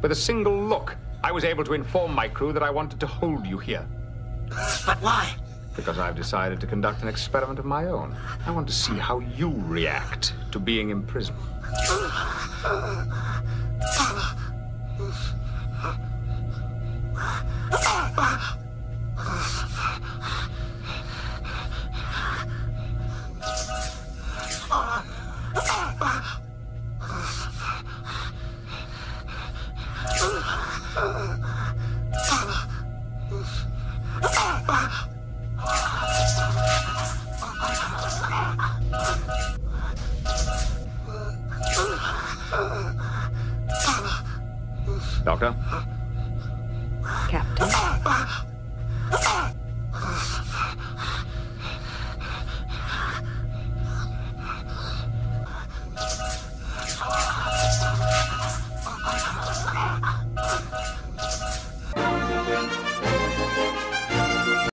With a single look, I was able to inform my crew that I wanted to hold you here. But why? Because I've decided to conduct an experiment of my own. I want to see how you react to being imprisoned. Doctor? Captain?